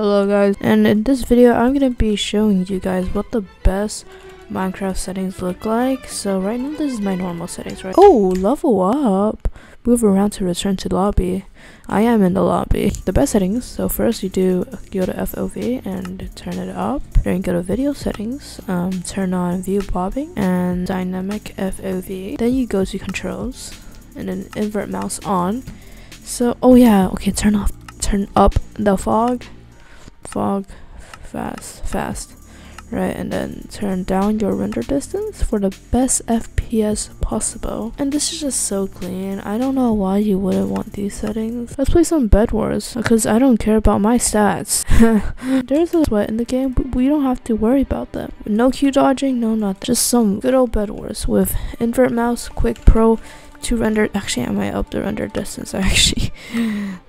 Hello guys, and in this video I'm gonna be showing you guys what the best Minecraft settings look like. So right now this is my normal settings, right? Oh, level up, move around to return to lobby. I am in the lobby. The best settings, so first you do go to FOV and turn it up, then go to video settings, turn on view bobbing and dynamic FOV, then you go to controls and then invert mouse on. So oh yeah, okay, turn up the fog fast, right, and then turn down your render distance for the best FPS possible. And this is just so clean. I don't know why you wouldn't want these settings. Let's play some Bedwars because I don't care about my stats. There's a sweat in the game, but we don't have to worry about that. No Q dodging, no nothing, just some good old Bedwars with invert mouse, quick pro to render. Actually, I might up the render distance actually.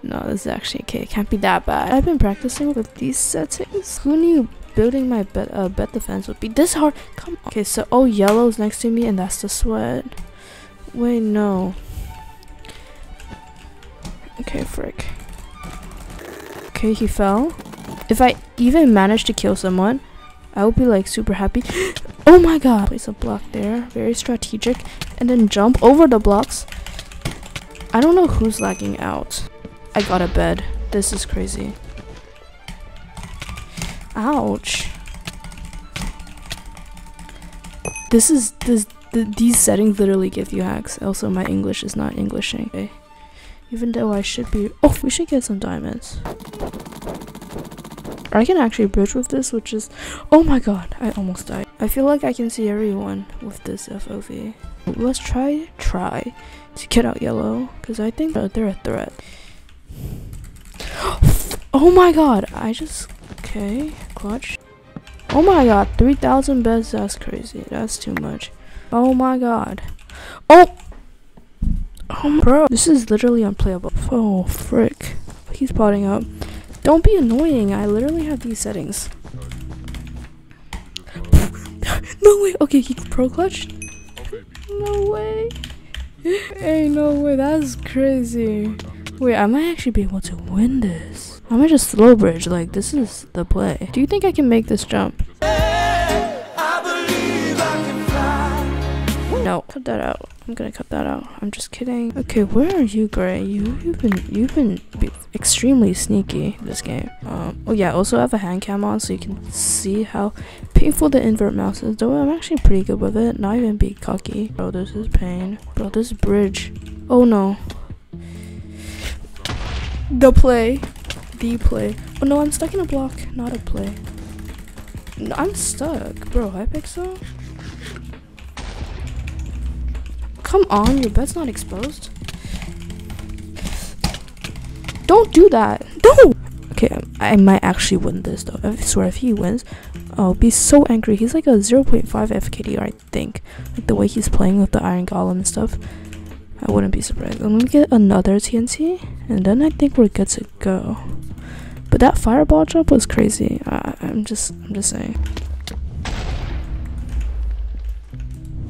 No, this is actually okay, it can't be that bad. I've been practicing with these settings. Who knew building my bed defense would be this hard? Come on. Okay, so oh, yellow's next to me and that's the sweat. Wait, no. Okay, frick. Okay, he fell. If I even manage to kill someone, I would be like super happy. Oh my god. Place a block there, very strategic, and then jump over the blocks. I don't know who's lagging out. I got a bed. This is crazy. Ouch. These settings literally give you hacks. Also, my English is not Englishing. Okay. Even though I should be. Oh, we should get some diamonds. I can actually bridge with this, which is, oh my god, I almost died. I feel like I can see everyone with this FOV. Let's try to get out yellow, because I think they're a threat. Oh my god, I just, okay, clutch. Oh my god, 3,000 beds, that's crazy, that's too much. Oh my god. Oh bro, this is literally unplayable. Oh, frick, he's potting up. Don't be annoying, I literally have these settings. No way, okay, he pro clutched. No way. Hey, no way, that's crazy. Wait, I might actually be able to win this. I might just slow bridge, like this is the play. Do you think I can make this jump? No, cut that out. I'm gonna cut that out. I'm just kidding. Okay, where are you, Gray? You've been extremely sneaky this game. Oh yeah, also I have a hand cam on so you can see how painful the invert mouse is. Though I'm actually pretty good with it. Not even be cocky. Bro, this is pain. Bro, this bridge. Oh no. The play. Oh no, I'm stuck in a block. Not a play. No, I'm stuck, bro. Hypixel. Come on, your bed's not exposed. Don't do that. No. Okay, I might actually win this though. I swear, if he wins, I'll be so angry. He's like a 0.5 FKDR, I think. Like the way he's playing with the iron golem and stuff, I wouldn't be surprised. I'm gonna get another TNT, and then I think we're good to go. But that fireball jump was crazy. I'm just saying.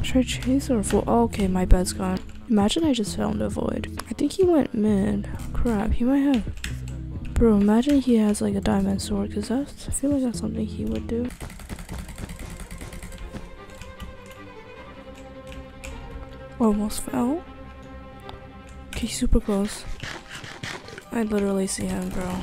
Should I chase or fall? Oh, okay, my bed's gone. Imagine I just found a void. I think he went mid. Crap, he might have. Bro, imagine he has like a diamond sword, because that's, I feel like that's something he would do. Almost fell. Okay, super close. I literally see him, bro.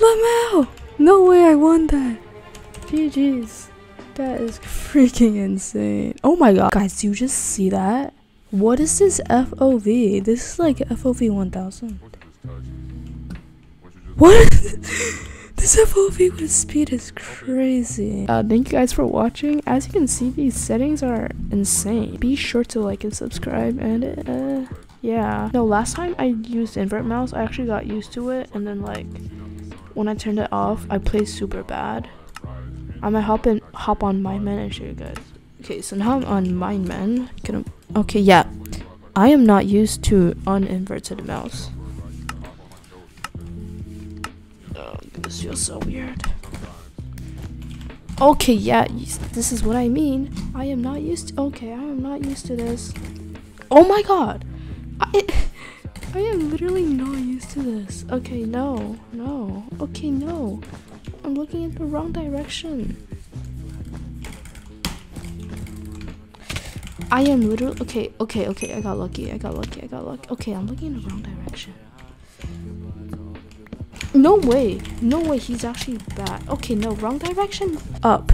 Lamau! No way I won that! GG's. That is freaking insane. Oh my god. Guys, do you just see that? What is this FOV? This is like FOV 1000. What? This FOV with speed is crazy. Thank you guys for watching. As you can see, these settings are insane. Be sure to like and subscribe, and yeah. No, last time I used invert mouse, I actually got used to it, and then like when I turned it off, I played super bad. I might hop on Mindmen and show you guys. Okay, so now I'm on Mindmen. Okay, yeah. I am not used to uninverted mouse. Oh, this feels so weird. Okay, yeah, this is what I mean. I am not used to, okay, I am not used to this. Oh my god. I am literally not used to this. Okay, no, no. Okay, no. I'm looking in the wrong direction. I am literally, okay, I got lucky. Okay, I'm looking in the wrong direction. No way, he's actually bad. Okay, no, wrong direction. Up,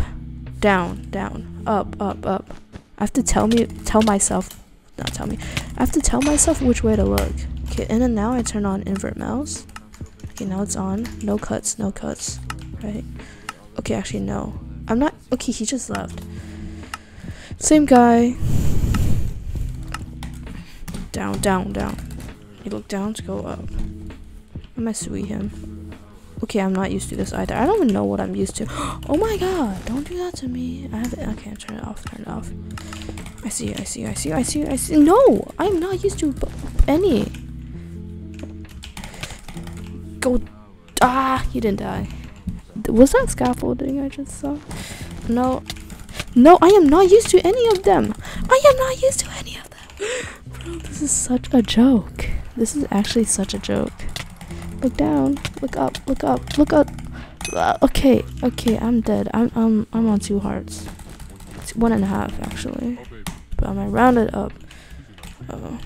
down, down, up, up, up. I have to tell myself which way to look. Okay, and then now I turn on invert mouse. Okay, now it's on. No cuts, right? Okay, actually, no. I'm not, okay, he just left. Same guy. Down, down, down. You look down to go up. I might sweep him. Okay, I'm not used to this either. I don't even know what I'm used to. Oh my god, don't do that to me. I have it. Okay, turn it off. I see. No, I'm not used to any. Go. Ah, he didn't die. Was that scaffolding I just saw? No. No, I am not used to any of them. Bro, this is such a joke. This is actually such a joke. Look down. Look up. Okay. I'm dead. I'm on 2 hearts. It's 1.5 actually. But I'm gonna round it up. Uh-oh.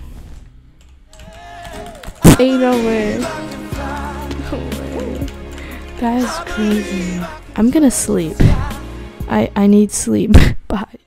Hey, no way. That is crazy. I'm gonna sleep. I need sleep. Bye.